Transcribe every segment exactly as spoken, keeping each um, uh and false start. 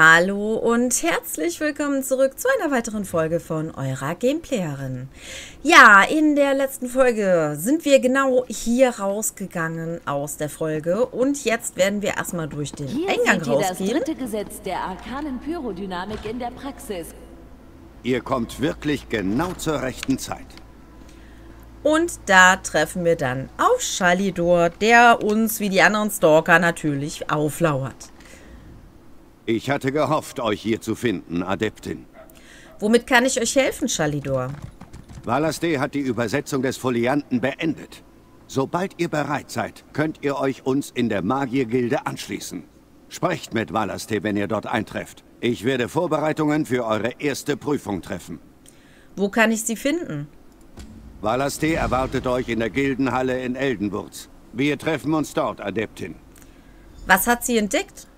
Hallo und herzlich willkommen zurück zu einer weiteren Folge von eurer Gameplayerin. Ja, in der letzten Folge sind wir genau hier rausgegangen aus der Folge und jetzt werden wir erstmal durch den hier Eingang seht ihr rausgehen. Das dritte Gesetz der arkanen Pyrodynamik in der Praxis. Ihr kommt wirklich genau zur rechten Zeit. Und da treffen wir dann auf Shalidor, der uns wie die anderen Stalker natürlich auflauert. Ich hatte gehofft, euch hier zu finden, Adeptin. Womit kann ich euch helfen, Shalidor? Valaste hat die Übersetzung des Folianten beendet. Sobald ihr bereit seid, könnt ihr euch uns in der Magiergilde anschließen. Sprecht mit Valaste, wenn ihr dort eintrefft. Ich werde Vorbereitungen für eure erste Prüfung treffen. Wo kann ich sie finden? Valaste erwartet euch in der Gildenhalle in Eldenburg. Wir treffen uns dort, Adeptin. Was hat sie entdeckt?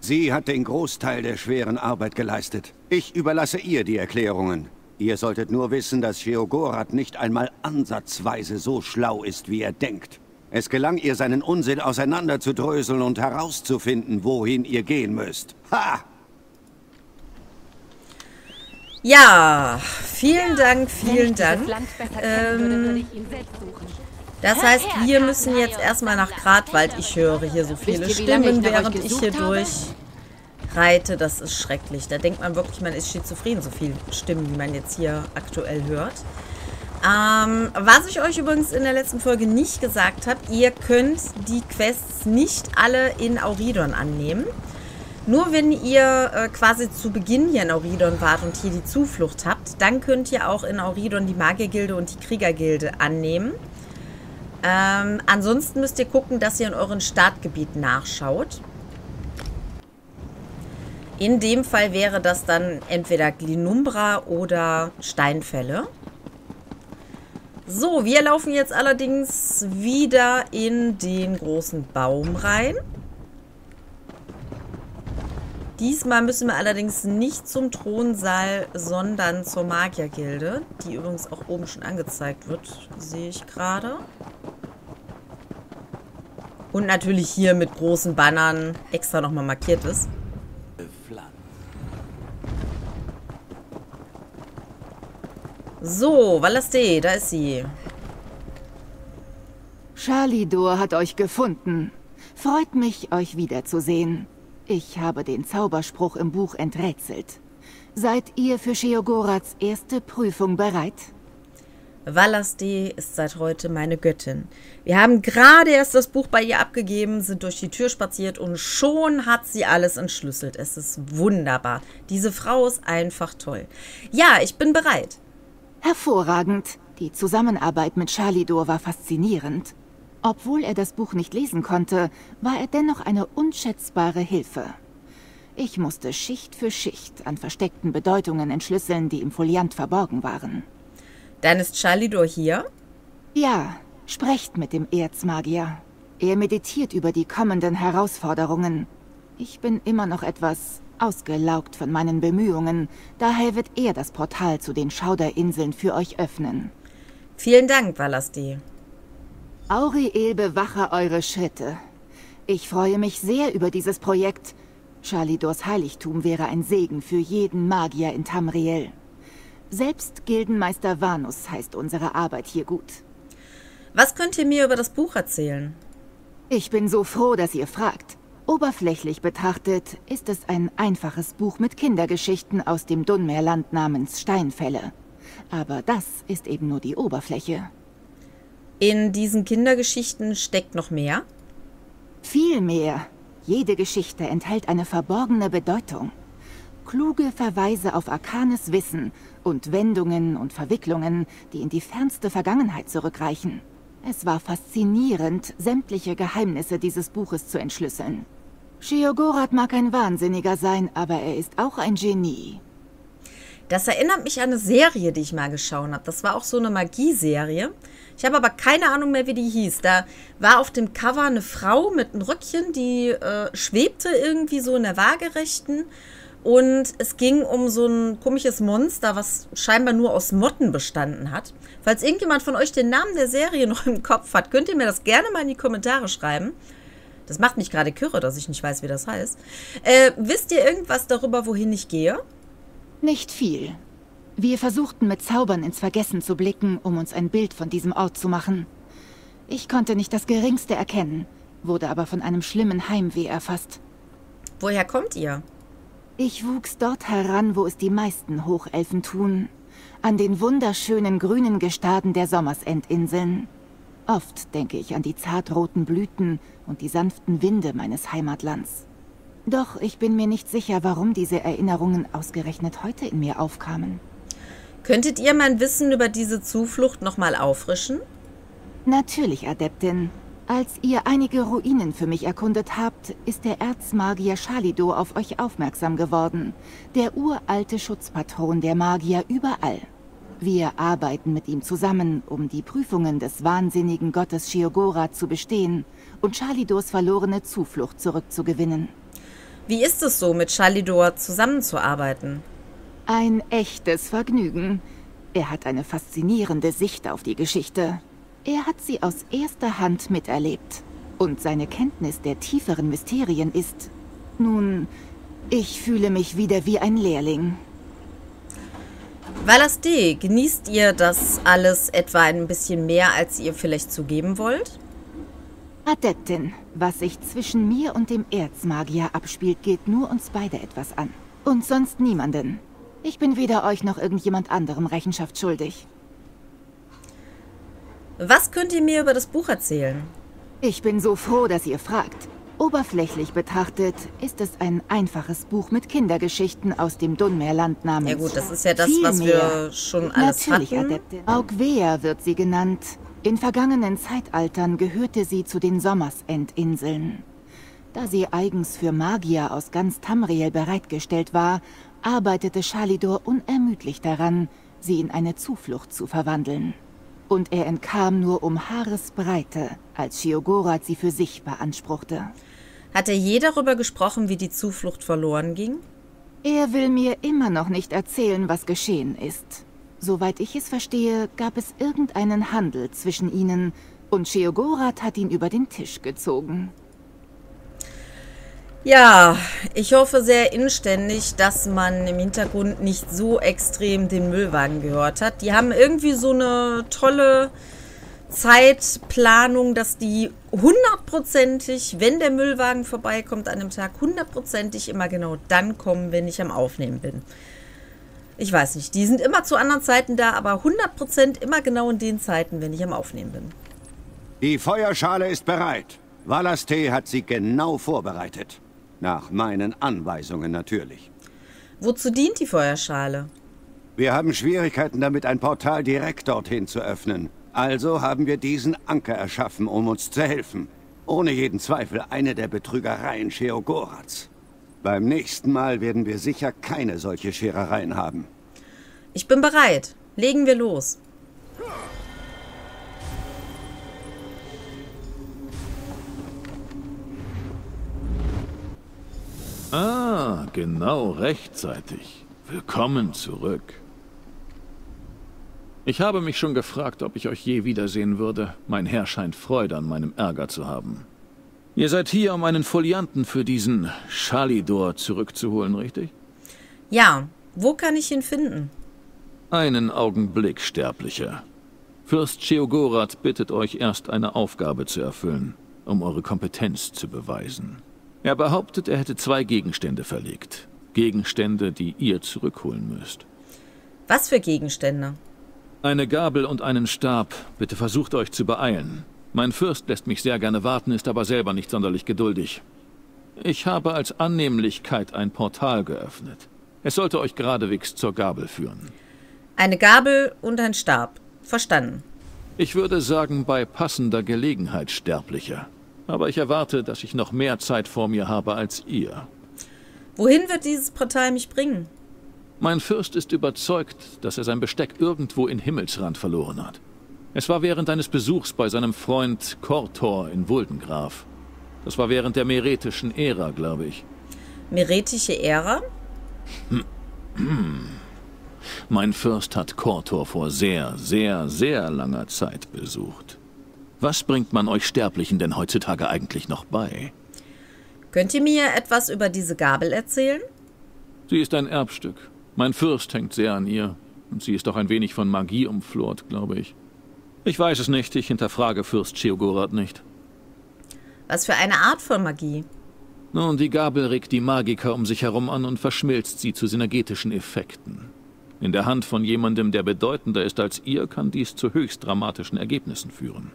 Sie hat den Großteil der schweren Arbeit geleistet. Ich überlasse ihr die Erklärungen. Ihr solltet nur wissen, dass Sheogorath nicht einmal ansatzweise so schlau ist, wie er denkt. Es gelang ihr, seinen Unsinn auseinanderzudröseln und herauszufinden, wohin ihr gehen müsst. Ha! Ja, vielen Dank, vielen Dank. Ähm, Das heißt, wir müssen jetzt erstmal nach Gradwald. Ich höre hier so viele Stimmen, während ich hier durchreite. Das ist schrecklich. Da denkt man wirklich, man ist schizophren, so viele Stimmen, die man jetzt hier aktuell hört. Ähm, was ich euch übrigens in der letzten Folge nicht gesagt habe, ihr könnt die Quests nicht alle in Auridon annehmen. Nur wenn ihr äh, quasi zu Beginn hier in Auridon wart und hier die Zuflucht habt, dann könnt ihr auch in Auridon die Magiergilde und die Kriegergilde annehmen. Ähm, ansonsten müsst ihr gucken, dass ihr in euren Startgebiet nachschaut. In dem Fall wäre das dann entweder Glinumbra oder Steinfälle. So, wir laufen jetzt allerdings wieder in den großen Baum rein. Diesmal müssen wir allerdings nicht zum Thronsaal, sondern zur Magiergilde, die übrigens auch oben schon angezeigt wird, sehe ich gerade. Und natürlich hier mit großen Bannern extra nochmal markiert ist. So, Valaste, da ist sie. Shalidor hat euch gefunden. Freut mich, euch wiederzusehen. Ich habe den Zauberspruch im Buch enträtselt. Seid ihr für Sheogoraths erste Prüfung bereit? Valaste ist seit heute meine Göttin. Wir haben gerade erst das Buch bei ihr abgegeben, sind durch die Tür spaziert und schon hat sie alles entschlüsselt. Es ist wunderbar. Diese Frau ist einfach toll. Ja, ich bin bereit. Hervorragend. Die Zusammenarbeit mit Shalidor war faszinierend. Obwohl er das Buch nicht lesen konnte, war er dennoch eine unschätzbare Hilfe. Ich musste Schicht für Schicht an versteckten Bedeutungen entschlüsseln, die im Foliant verborgen waren. Dann ist Shalidor hier? Ja, sprecht mit dem Erzmagier. Er meditiert über die kommenden Herausforderungen. Ich bin immer noch etwas ausgelaugt von meinen Bemühungen, daher wird er das Portal zu den Schauderinseln für euch öffnen. Vielen Dank, Valaste. Auriel, bewache eure Schritte. Ich freue mich sehr über dieses Projekt. Shalidors Heiligtum wäre ein Segen für jeden Magier in Tamriel. Selbst Gildenmeister Vanus heißt unsere Arbeit hier gut. Was könnt ihr mir über das Buch erzählen? Ich bin so froh, dass ihr fragt. Oberflächlich betrachtet ist es ein einfaches Buch mit Kindergeschichten aus dem Dunmeerland namens Steinfälle. Aber das ist eben nur die Oberfläche. In diesen Kindergeschichten steckt noch mehr? Viel mehr. Jede Geschichte enthält eine verborgene Bedeutung. Kluge Verweise auf arkanes Wissen und Wendungen und Verwicklungen, die in die fernste Vergangenheit zurückreichen. Es war faszinierend, sämtliche Geheimnisse dieses Buches zu entschlüsseln. Sheogorath mag ein Wahnsinniger sein, aber er ist auch ein Genie. Das erinnert mich an eine Serie, die ich mal geschaut habe. Das war auch so eine Magieserie. Ich habe aber keine Ahnung mehr, wie die hieß. Da war auf dem Cover eine Frau mit einem Röckchen, die äh, schwebte irgendwie so in der Waagerechten. Und es ging um so ein komisches Monster, was scheinbar nur aus Motten bestanden hat. Falls irgendjemand von euch den Namen der Serie noch im Kopf hat, könnt ihr mir das gerne mal in die Kommentare schreiben. Das macht mich gerade kirre, dass ich nicht weiß, wie das heißt. Äh, wisst ihr irgendwas darüber, wohin ich gehe? Nicht viel. Wir versuchten mit Zaubern ins Vergessen zu blicken, um uns ein Bild von diesem Ort zu machen. Ich konnte nicht das Geringste erkennen, wurde aber von einem schlimmen Heimweh erfasst. Woher kommt ihr? Ich wuchs dort heran, wo es die meisten Hochelfen tun. An den wunderschönen grünen Gestaden der Sommersendinseln. Oft denke ich an die zartroten Blüten und die sanften Winde meines Heimatlands. Doch ich bin mir nicht sicher, warum diese Erinnerungen ausgerechnet heute in mir aufkamen. Könntet ihr mein Wissen über diese Zuflucht nochmal auffrischen? Natürlich, Adeptin. Als ihr einige Ruinen für mich erkundet habt, ist der Erzmagier Shalidor auf euch aufmerksam geworden. Der uralte Schutzpatron der Magier überall. Wir arbeiten mit ihm zusammen, um die Prüfungen des wahnsinnigen Gottes Sheogorath zu bestehen und Shalidors verlorene Zuflucht zurückzugewinnen. Wie ist es so, mit Shalidor zusammenzuarbeiten? Ein echtes Vergnügen. Er hat eine faszinierende Sicht auf die Geschichte. Er hat sie aus erster Hand miterlebt. Und seine Kenntnis der tieferen Mysterien ist... Nun, ich fühle mich wieder wie ein Lehrling. Valaste, genießt ihr das alles etwa ein bisschen mehr, als ihr vielleicht zugeben wollt? Adeptin, was sich zwischen mir und dem Erzmagier abspielt, geht nur uns beide etwas an. Und sonst niemanden. Ich bin weder euch noch irgendjemand anderem Rechenschaft schuldig. Was könnt ihr mir über das Buch erzählen? Ich bin so froh, dass ihr fragt. Oberflächlich betrachtet ist es ein einfaches Buch mit Kindergeschichten aus dem Dunmeerland namens... Ja gut, das ist ja das, was wir schon alles hatten. Natürlich, Adeptin. Auch Wea wird sie genannt. In vergangenen Zeitaltern gehörte sie zu den Sommersendinseln. Da sie eigens für Magier aus ganz Tamriel bereitgestellt war, arbeitete Shalidor unermüdlich daran, sie in eine Zuflucht zu verwandeln. Und er entkam nur um Haaresbreite, als Sheogorath sie für sich beanspruchte. Hat er je darüber gesprochen, wie die Zuflucht verloren ging? Er will mir immer noch nicht erzählen, was geschehen ist. Soweit ich es verstehe, gab es irgendeinen Handel zwischen ihnen und Sheogorath hat ihn über den Tisch gezogen. Ja, ich hoffe sehr inständig, dass man im Hintergrund nicht so extrem den Müllwagen gehört hat. Die haben irgendwie so eine tolle Zeitplanung, dass die hundertprozentig, wenn der Müllwagen vorbeikommt an einem Tag, hundertprozentig immer genau dann kommen, wenn ich am Aufnehmen bin. Ich weiß nicht, die sind immer zu anderen Zeiten da, aber hundert Prozent immer genau in den Zeiten, wenn ich am Aufnehmen bin. Die Feuerschale ist bereit. Valaste hat sie genau vorbereitet. Nach meinen Anweisungen natürlich. Wozu dient die Feuerschale? Wir haben Schwierigkeiten damit, ein Portal direkt dorthin zu öffnen. Also haben wir diesen Anker erschaffen, um uns zu helfen. Ohne jeden Zweifel eine der Betrügereien Sheogoraths. Beim nächsten Mal werden wir sicher keine solche Scherereien haben. Ich bin bereit. Legen wir los. Ah, genau rechtzeitig. Willkommen zurück. Ich habe mich schon gefragt, ob ich euch je wiedersehen würde. Mein Herr scheint Freude an meinem Ärger zu haben. Ihr seid hier, um einen Folianten für diesen Shalidor zurückzuholen, richtig? Ja, wo kann ich ihn finden? Einen Augenblick, Sterblicher. Fürst Sheogorath bittet euch, erst eine Aufgabe zu erfüllen, um eure Kompetenz zu beweisen. Er behauptet, er hätte zwei Gegenstände verlegt. Gegenstände, die ihr zurückholen müsst. Was für Gegenstände? Eine Gabel und einen Stab. Bitte versucht euch zu beeilen. Mein Fürst lässt mich sehr gerne warten, ist aber selber nicht sonderlich geduldig. Ich habe als Annehmlichkeit ein Portal geöffnet. Es sollte euch geradewegs zur Gabel führen. Eine Gabel und ein Stab. Verstanden. Ich würde sagen, bei passender Gelegenheit, Sterblicher. Aber ich erwarte, dass ich noch mehr Zeit vor mir habe als ihr. Wohin wird dieses Portal mich bringen? Mein Fürst ist überzeugt, dass er sein Besteck irgendwo in Himmelsrand verloren hat. Es war während eines Besuchs bei seinem Freund Korthor in Wuldengraf. Das war während der Meretischen Ära, glaube ich. Meretische Ära? Mein Fürst hat Korthor vor sehr, sehr, sehr langer Zeit besucht. Was bringt man euch Sterblichen denn heutzutage eigentlich noch bei? Könnt ihr mir etwas über diese Gabel erzählen? Sie ist ein Erbstück. Mein Fürst hängt sehr an ihr. Und sie ist auch ein wenig von Magie umflort, glaube ich. Ich weiß es nicht, ich hinterfrage Fürst Sheogorath nicht. Was für eine Art von Magie? Nun, die Gabel regt die Magiker um sich herum an und verschmilzt sie zu synergetischen Effekten. In der Hand von jemandem, der bedeutender ist als ihr, kann dies zu höchst dramatischen Ergebnissen führen.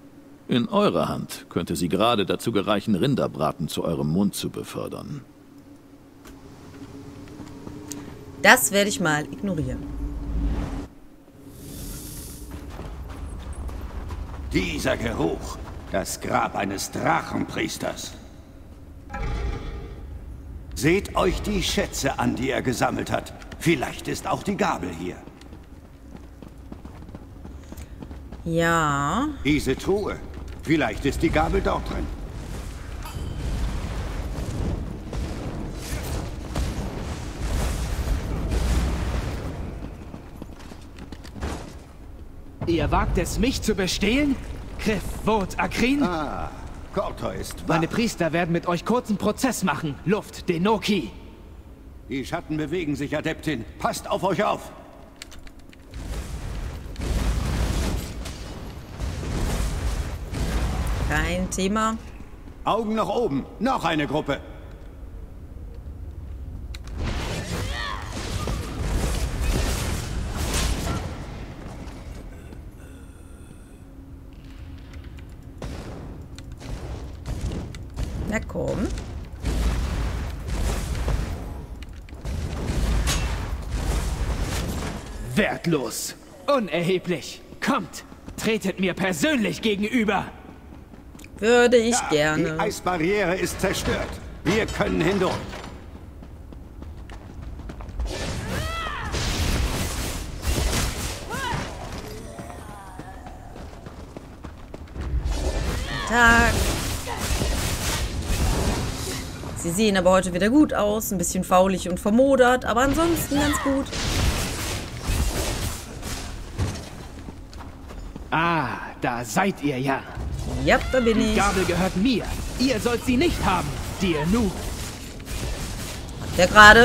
In eurer Hand könnte sie gerade dazu gereichen, Rinderbraten zu eurem Mund zu befördern. Das werde ich mal ignorieren. Dieser Geruch, das Grab eines Drachenpriesters. Seht euch die Schätze an, die er gesammelt hat. Vielleicht ist auch die Gabel hier. Ja. Diese Truhe. Vielleicht ist die Gabel dort drin. Ihr wagt es, mich zu bestehlen? Griff, Wot, Akrin? Ah, Korthor ist wahr. Meine Priester werden mit euch kurzen Prozess machen. Luft, Denoki. Die Schatten bewegen sich, Adeptin. Passt auf euch auf. Kein Thema. Augen nach oben. Noch eine Gruppe. Na komm. Wertlos. Unerheblich. Kommt. Tretet mir persönlich gegenüber. Würde ich ja, gerne. Die Eisbarriere ist zerstört. Wir können hindurch. Guten Tag. Sie sehen aber heute wieder gut aus. Ein bisschen faulig und vermodert, aber ansonsten ganz gut. Ah, da seid ihr ja. Ja, yep, da bin ich. Die Gabel gehört mir. Ihr sollt sie nicht haben. Dir nu. Hat der gerade...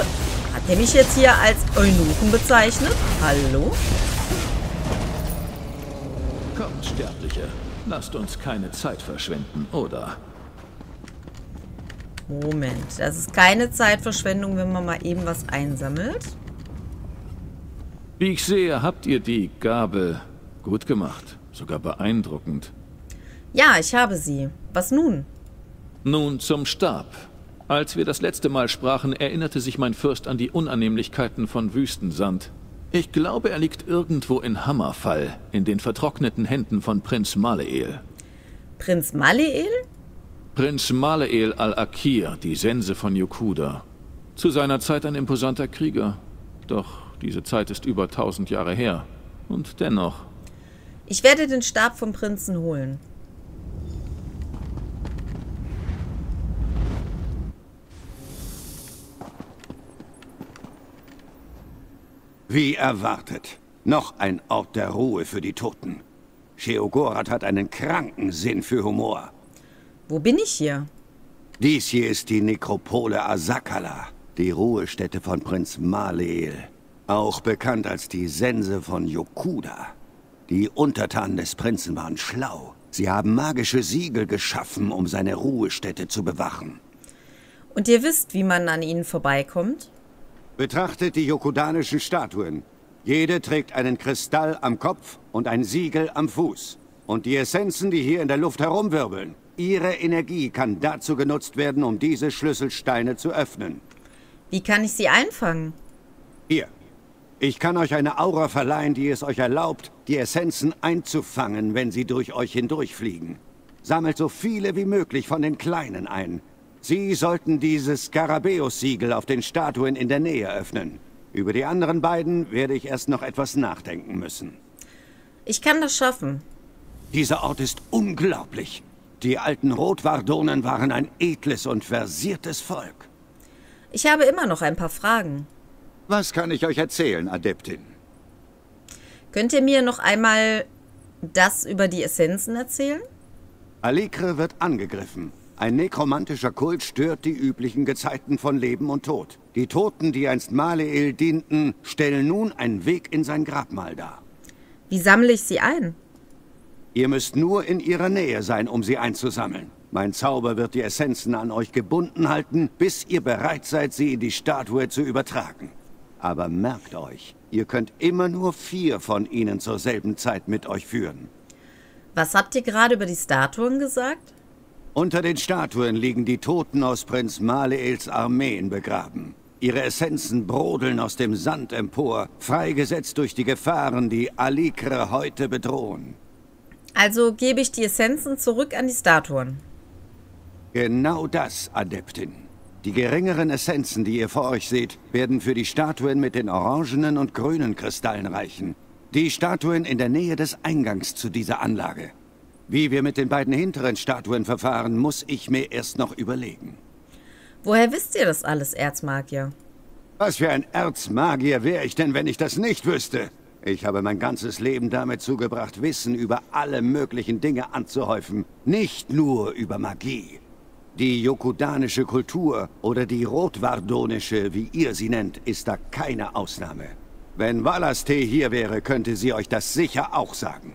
Hat der mich jetzt hier als Eunuchen bezeichnet? Hallo? Kommt, Sterbliche. Lasst uns keine Zeit verschwenden, oder? Moment. Das ist keine Zeitverschwendung, wenn man mal eben was einsammelt. Wie ich sehe, habt ihr die Gabel gut gemacht. Sogar beeindruckend. Ja, ich habe sie. Was nun? Nun zum Stab. Als wir das letzte Mal sprachen, erinnerte sich mein Fürst an die Unannehmlichkeiten von Wüstensand. Ich glaube, er liegt irgendwo in Hammerfall, in den vertrockneten Händen von Prinz Mahlel. Prinz Mahlel? Prinz Mahlel al-Akir, die Sense von Yokuda. Zu seiner Zeit ein imposanter Krieger. Doch diese Zeit ist über tausend Jahre her. Und dennoch... Ich werde den Stab vom Prinzen holen. Wie erwartet. Noch ein Ort der Ruhe für die Toten. Sheogorath hat einen kranken Sinn für Humor. Wo bin ich hier? Dies hier ist die Nekropole Asakala, die Ruhestätte von Prinz Mahlel, auch bekannt als die Sense von Yokuda. Die Untertanen des Prinzen waren schlau. Sie haben magische Siegel geschaffen, um seine Ruhestätte zu bewachen. Und ihr wisst, wie man an ihnen vorbeikommt? Betrachtet die yokudanischen Statuen. Jede trägt einen Kristall am Kopf und ein Siegel am Fuß. Und die Essenzen, die hier in der Luft herumwirbeln, ihre Energie kann dazu genutzt werden, um diese Schlüsselsteine zu öffnen. Wie kann ich sie einfangen? Hier. Ich kann euch eine Aura verleihen, die es euch erlaubt, die Essenzen einzufangen, wenn sie durch euch hindurchfliegen. Sammelt so viele wie möglich von den Kleinen ein. Sie sollten dieses Skarabäus-Siegel auf den Statuen in der Nähe öffnen. Über die anderen beiden werde ich erst noch etwas nachdenken müssen. Ich kann das schaffen. Dieser Ort ist unglaublich. Die alten Rotwardonen waren ein edles und versiertes Volk. Ich habe immer noch ein paar Fragen. Was kann ich euch erzählen, Adeptin? Könnt ihr mir noch einmal das über die Essenzen erzählen? Alikre wird angegriffen. Ein nekromantischer Kult stört die üblichen Gezeiten von Leben und Tod. Die Toten, die einst Malee dienten, stellen nun einen Weg in sein Grabmal dar. Wie sammle ich sie ein? Ihr müsst nur in ihrer Nähe sein, um sie einzusammeln. Mein Zauber wird die Essenzen an euch gebunden halten, bis ihr bereit seid, sie in die Statue zu übertragen. Aber merkt euch, ihr könnt immer nur vier von ihnen zur selben Zeit mit euch führen. Was habt ihr gerade über die Statuen gesagt? Unter den Statuen liegen die Toten aus Prinz Mahleels Armeen begraben. Ihre Essenzen brodeln aus dem Sand empor, freigesetzt durch die Gefahren, die Alikre heute bedrohen. Also gebe ich die Essenzen zurück an die Statuen. Genau das, Adeptin. Die geringeren Essenzen, die ihr vor euch seht, werden für die Statuen mit den orangenen und grünen Kristallen reichen. Die Statuen in der Nähe des Eingangs zu dieser Anlage. Wie wir mit den beiden hinteren Statuen verfahren, muss ich mir erst noch überlegen. Woher wisst ihr das alles, Erzmagier? Was für ein Erzmagier wäre ich denn, wenn ich das nicht wüsste? Ich habe mein ganzes Leben damit zugebracht, Wissen über alle möglichen Dinge anzuhäufen. Nicht nur über Magie. Die yokudanische Kultur oder die rotwardonische, wie ihr sie nennt, ist da keine Ausnahme. Wenn Valaste hier wäre, könnte sie euch das sicher auch sagen.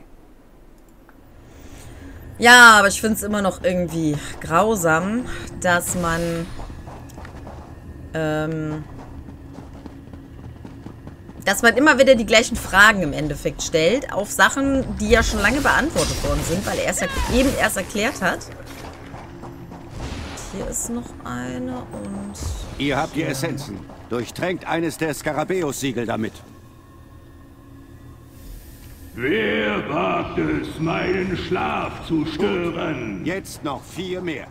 Ja, aber ich finde es immer noch irgendwie grausam, dass man ähm, dass man immer wieder die gleichen Fragen im Endeffekt stellt auf Sachen, die ja schon lange beantwortet worden sind, weil er erst eben erst erklärt hat. Hier ist noch eine und... Ihr habt die Essenzen. Durchtränkt eines der Skarabäus-Siegel damit. Wer wagt es, meinen Schlaf zu stören? Jetzt noch vier mehr.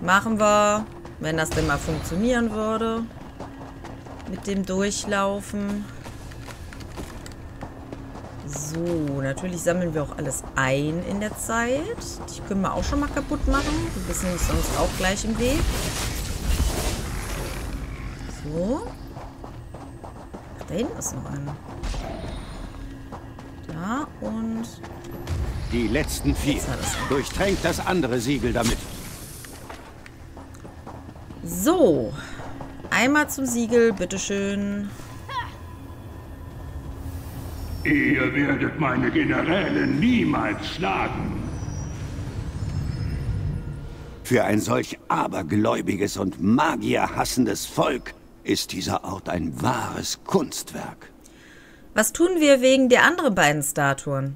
Machen wir, wenn das denn mal funktionieren würde. Mit dem Durchlaufen. So, natürlich sammeln wir auch alles ein in der Zeit. Die können wir auch schon mal kaputt machen. Die wissen uns sonst auch gleich im Weg. So. Ach, da hinten ist noch eine. Da und... Die letzten vier. Durchtränkt das andere Siegel damit. So. Einmal zum Siegel, bitteschön. Ihr werdet meine Generäle niemals schlagen. Für ein solch abergläubiges und magierhassendes Volk ist dieser Ort ein wahres Kunstwerk. Was tun wir wegen der anderen beiden Statuen?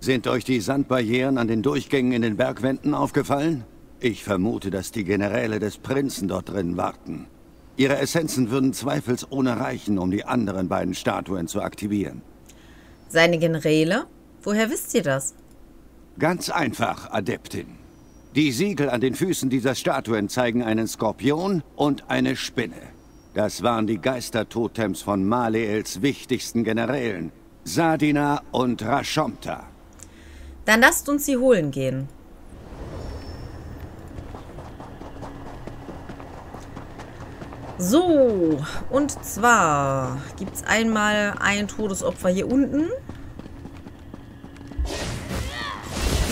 Sind euch die Sandbarrieren an den Durchgängen in den Bergwänden aufgefallen? Ich vermute, dass die Generäle des Prinzen dort drin warten. Ihre Essenzen würden zweifelsohne reichen, um die anderen beiden Statuen zu aktivieren. Seine Generäle? Woher wisst ihr das? Ganz einfach, Adeptin. Die Siegel an den Füßen dieser Statuen zeigen einen Skorpion und eine Spinne. Das waren die Geistertotems von Mahleels wichtigsten Generälen, Sadina und Rashomta. Dann lasst uns sie holen gehen. So, und zwar gibt es einmal ein Todesopfer hier unten.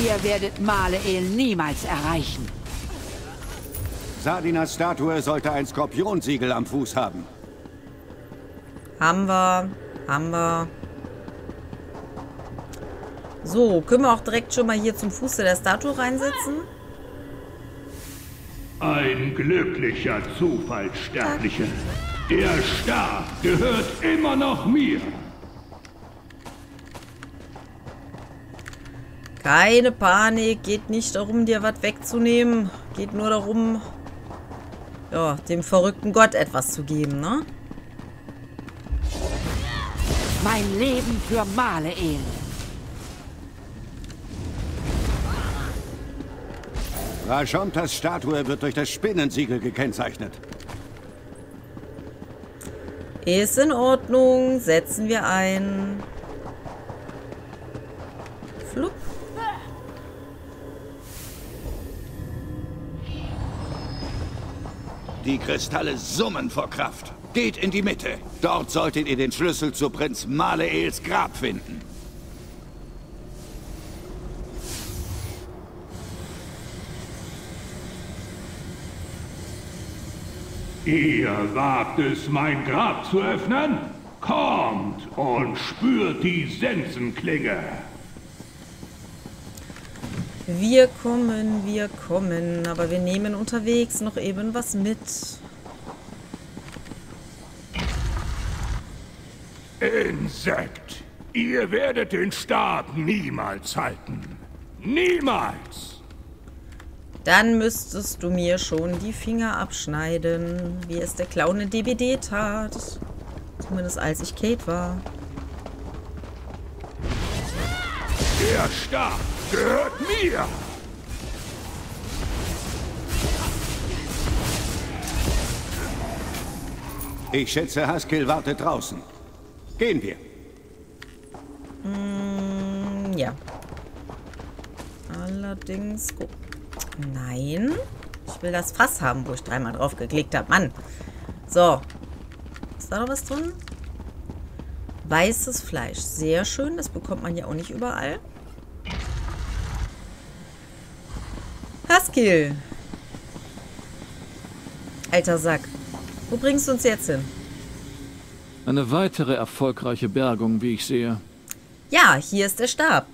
Ihr werdet Mahleel niemals erreichen. Sadinas Statue sollte ein Skorpionsiegel am Fuß haben. Haben wir, haben wir. So, können wir auch direkt schon mal hier zum Fuße der Statue reinsetzen? Ein glücklicher Zufall, Sterbliche. Der Stab gehört immer noch mir. Keine Panik, geht nicht darum, dir was wegzunehmen. Geht nur darum, ja, dem verrückten Gott etwas zu geben, ne? Mein Leben für Mahleel. Rashomtas Statue wird durch das Spinnensiegel gekennzeichnet. Ist in Ordnung. Setzen wir ein. Flup. Die Kristalle summen vor Kraft. Geht in die Mitte. Dort solltet ihr den Schlüssel zu Prinz Mahleels Grab finden. Ihr wagt es, mein Grab zu öffnen? Kommt und spürt die Sensenklinge. Wir kommen, wir kommen, aber wir nehmen unterwegs noch eben was mit. Insekt, ihr werdet den Stab niemals halten. Niemals! Dann müsstest du mir schon die Finger abschneiden, wie es der Clown in D B D tat. Zumindest als ich Kate war. Der Stab gehört mir! Ich schätze, Haskell wartet draußen. Gehen wir. Mm, ja. Allerdings... Oh. Nein. Ich will das Fass haben, wo ich dreimal drauf geklickt habe. Mann. So. Ist da noch was drin? Weißes Fleisch. Sehr schön. Das bekommt man ja auch nicht überall. Haskell. Alter Sack. Wo bringst du uns jetzt hin? Eine weitere erfolgreiche Bergung, wie ich sehe. Ja, hier ist der Stab.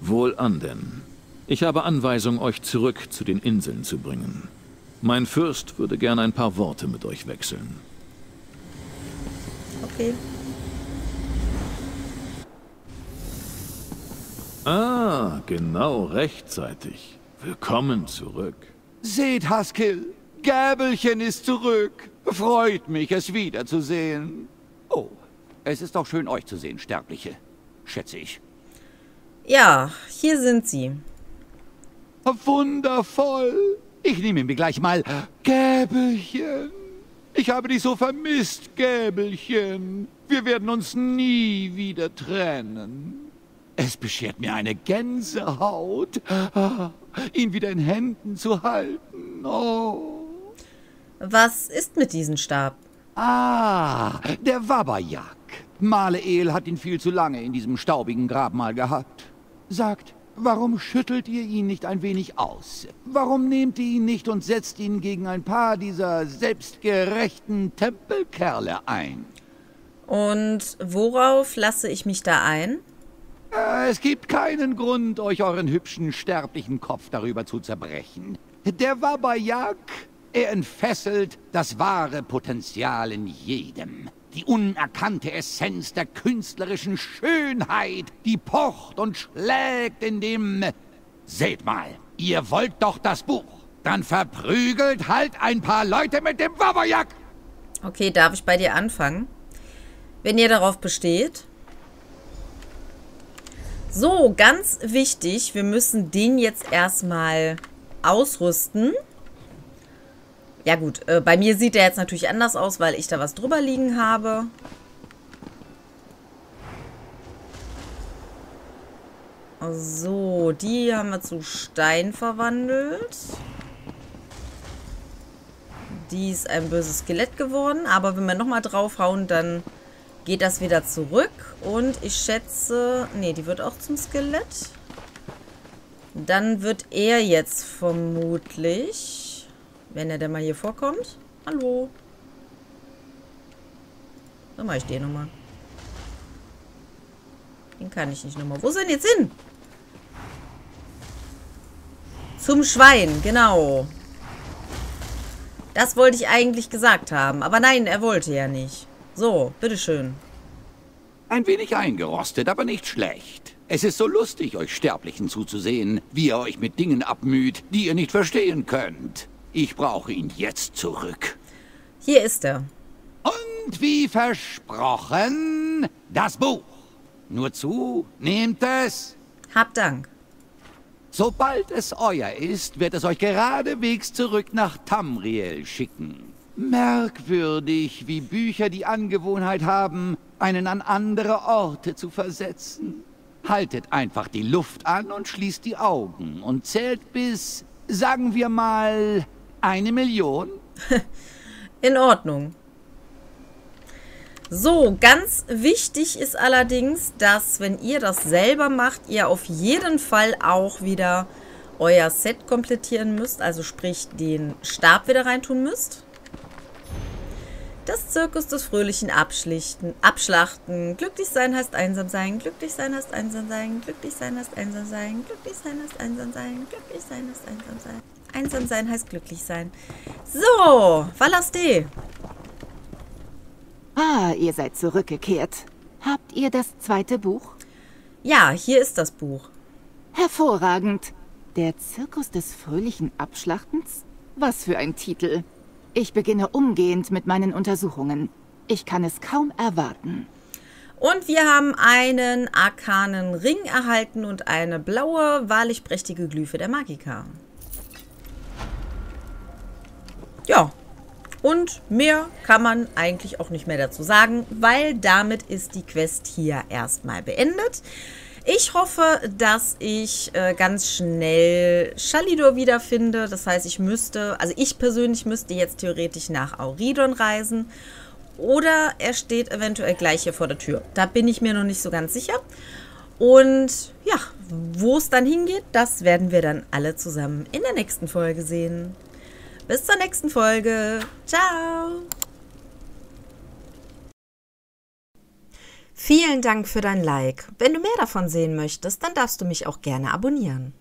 Wohlan denn. Ich habe Anweisung, euch zurück zu den Inseln zu bringen. Mein Fürst würde gerne ein paar Worte mit euch wechseln. Okay. Ah, genau rechtzeitig. Willkommen zurück. Seht, Haskell, Gäbelchen ist zurück. Freut mich, es wiederzusehen. Oh, es ist auch schön, euch zu sehen, Sterbliche. Schätze ich. Ja, hier sind sie. Wundervoll. Ich nehme mir gleich mal Gäbelchen. Ich habe dich so vermisst, Gäbelchen. Wir werden uns nie wieder trennen. Es beschert mir eine Gänsehaut, ihn wieder in Händen zu halten. Oh. Was ist mit diesem Stab? Ah, der Wabajak. Malee hat ihn viel zu lange in diesem staubigen Grabmal gehabt. Sagt... Warum schüttelt ihr ihn nicht ein wenig aus? Warum nehmt ihr ihn nicht und setzt ihn gegen ein paar dieser selbstgerechten Tempelkerle ein? Und worauf lasse ich mich da ein? Äh, es gibt keinen Grund, euch euren hübschen, sterblichen Kopf darüber zu zerbrechen. Der Wabajak, er entfesselt das wahre Potenzial in jedem. Die unerkannte Essenz der künstlerischen Schönheit, die pocht und schlägt in dem... Seht mal, ihr wollt doch das Buch. Dann verprügelt halt ein paar Leute mit dem Wabajak. Okay, darf ich bei dir anfangen? Wenn ihr darauf besteht. So, ganz wichtig, wir müssen den jetzt erstmal ausrüsten. Ja gut, äh, bei mir sieht der jetzt natürlich anders aus, weil ich da was drüber liegen habe. So, die haben wir zu Stein verwandelt. Die ist ein böses Skelett geworden, aber wenn wir nochmal draufhauen, dann geht das wieder zurück. Und ich schätze... Ne, die wird auch zum Skelett. Dann wird er jetzt vermutlich... Wenn er denn mal hier vorkommt. Hallo. Dann mache ich den nochmal. Den kann ich nicht nochmal. Wo ist er denn jetzt hin? Zum Schwein, genau. Das wollte ich eigentlich gesagt haben. Aber nein, er wollte ja nicht. So, bitteschön. Ein wenig eingerostet, aber nicht schlecht. Es ist so lustig, euch Sterblichen zuzusehen, wie ihr euch mit Dingen abmüht, die ihr nicht verstehen könnt. Ich brauche ihn jetzt zurück. Hier ist er. Und wie versprochen, das Buch. Nur zu, nehmt es. Hab Dank. Sobald es euer ist, wird es euch geradewegs zurück nach Tamriel schicken. Merkwürdig, wie Bücher die Angewohnheit haben, einen an andere Orte zu versetzen. Haltet einfach die Luft an und schließt die Augen und zählt bis, sagen wir mal... Eine Million? In Ordnung. So, ganz wichtig ist allerdings, dass, wenn ihr das selber macht, ihr auf jeden Fall auch wieder euer Set komplettieren müsst. Also sprich, den Stab wieder reintun müsst. Das Zirkus des fröhlichen Abschlichten, Abschlachten. Glücklich sein heißt einsam sein. Glücklich sein heißt einsam sein. Glücklich sein heißt einsam sein. Glücklich sein heißt einsam sein. Glücklich sein heißt einsam sein. Einsam sein heißt glücklich sein. So, Valaste. Ah, ihr seid zurückgekehrt. Habt ihr das zweite Buch? Ja, hier ist das Buch. Hervorragend. Der Zirkus des fröhlichen Abschlachtens? Was für ein Titel. Ich beginne umgehend mit meinen Untersuchungen. Ich kann es kaum erwarten. Und wir haben einen arkanen Ring erhalten und eine blaue, wahrlich prächtige Glyphe der Magika. Ja, und mehr kann man eigentlich auch nicht mehr dazu sagen, weil damit ist die Quest hier erstmal beendet. Ich hoffe, dass ich äh, ganz schnell Shalidor wiederfinde. Das heißt, ich müsste, also ich persönlich müsste jetzt theoretisch nach Auridon reisen. Oder er steht eventuell gleich hier vor der Tür. Da bin ich mir noch nicht so ganz sicher. Und ja, wo es dann hingeht, das werden wir dann alle zusammen in der nächsten Folge sehen. Bis zur nächsten Folge. Ciao. Vielen Dank für dein Like. Wenn du mehr davon sehen möchtest, dann darfst du mich auch gerne abonnieren.